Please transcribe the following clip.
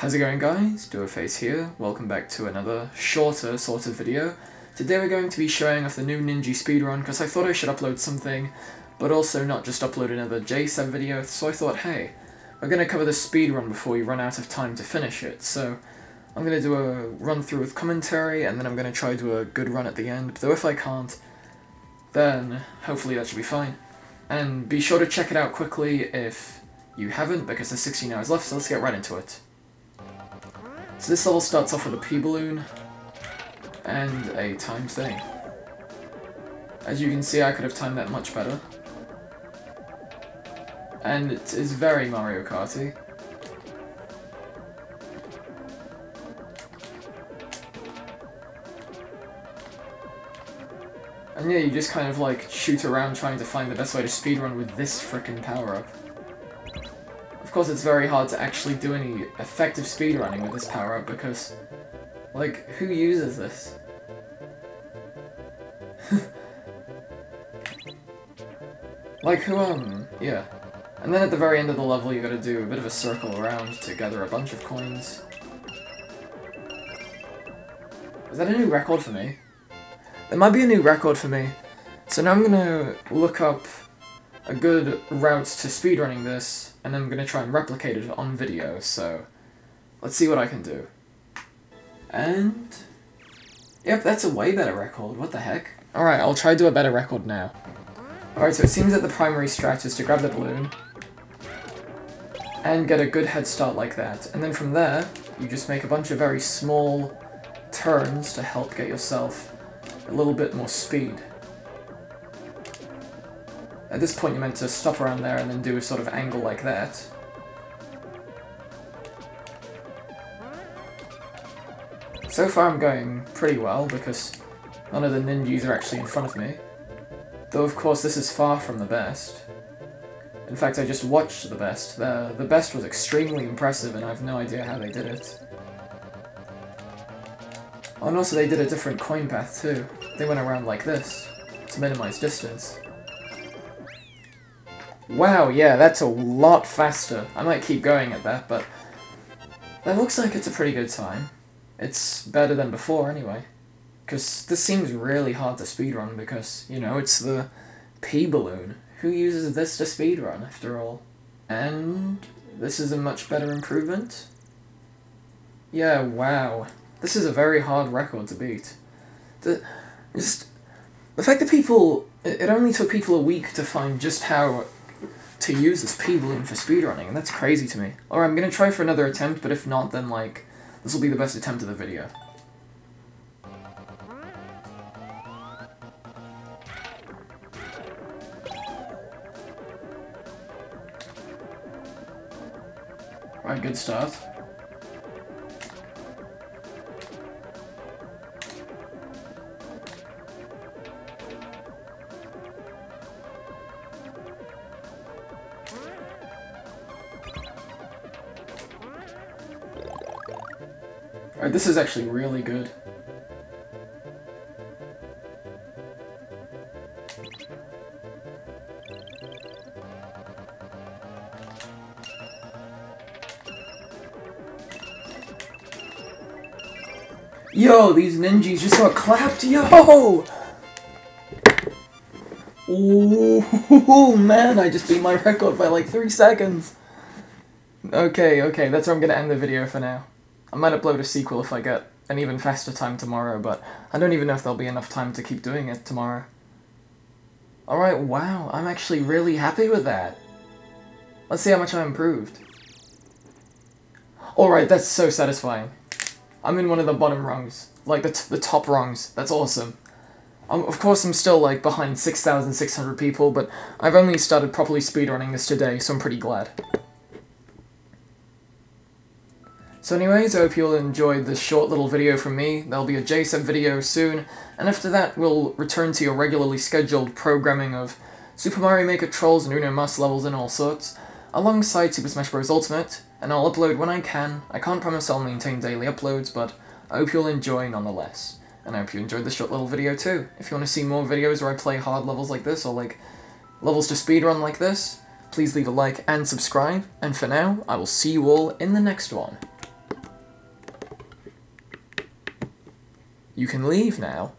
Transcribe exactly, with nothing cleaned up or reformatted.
How's it going, guys? Duoface here. Welcome back to another shorter sort of video. Today we're going to be showing off the new Ninji Speedrun because I thought I should upload something, but also not just upload another J SAB video, so I thought, hey, we're going to cover the speedrun before you run out of time to finish it, so I'm going to do a run through with commentary, and then I'm going to try to do a good run at the end, though if I can't, then hopefully that should be fine. And be sure to check it out quickly if you haven't, because there's sixteen hours left, so let's get right into it. So this level starts off with a P-Balloon and a timed thing. As you can see, I could have timed that much better. And it is very Mario Kart-y. And yeah, you just kind of like shoot around trying to find the best way to speedrun with this frickin' power-up. Of course, it's very hard to actually do any effective speedrunning with this power-up because, like, who uses this? Like, who, um, yeah. And then at the very end of the level, you gotta do a bit of a circle around to gather a bunch of coins. Is that a new record for me? There might be a new record for me. So now I'm gonna look up a good route to speedrunning this, and then I'm going to try and replicate it on video, so let's see what I can do. And yep, that's a way better record, what the heck? Alright, I'll try to do a better record now. Alright, so it seems that the primary strat is to grab the balloon, and get a good head start like that. And then from there, you just make a bunch of very small turns to help get yourself a little bit more speed. At this point, you're meant to stop around there and then do a sort of angle like that. So far I'm going pretty well, because none of the ninjas are actually in front of me. Though of course this is far from the best. In fact, I just watched the best. The, the best was extremely impressive and I have no idea how they did it. Oh, and also they did a different coin path too. They went around like this, to minimize distance. Wow, yeah, that's a lot faster. I might keep going at that, but that looks like it's a pretty good time. It's better than before, anyway. Because this seems really hard to speedrun because, you know, it's the P-Balloon. Who uses this to speedrun, after all? And this is a much better improvement? Yeah, wow. This is a very hard record to beat. The, just, the fact that people... It only took people a week to find just how to use this P-Balloon for speedrunning, and that's crazy to me. Alright, I'm gonna try for another attempt, but if not, then, like, this will be the best attempt of the video. Alright, good start. Alright, this is actually really good. Yo, these ninjas just got clapped, yo! Oh man, I just beat my record by like three seconds. Okay, okay, that's where I'm gonna end the video for now. I might upload a sequel if I get an even faster time tomorrow, but I don't even know if there'll be enough time to keep doing it tomorrow. Alright, wow, I'm actually really happy with that. Let's see how much I improved. Alright, that's so satisfying. I'm in one of the bottom rungs, like the, t the top rungs, that's awesome. Um, of course I'm still like behind six thousand six hundred people, but I've only started properly speedrunning this today, so I'm pretty glad. So anyways, I hope you all enjoyed this short little video from me. There'll be a J SAB video soon, and after that we'll return to your regularly scheduled programming of Super Mario Maker Trolls and Uno Mas levels and all sorts, alongside Super Smash Bros. Ultimate, and I'll upload when I can. I can't promise I'll maintain daily uploads, but I hope you'll enjoy nonetheless. And I hope you enjoyed this short little video too. If you want to see more videos where I play hard levels like this, or like levels to speedrun like this, please leave a like and subscribe, and for now, I will see you all in the next one. You can leave now.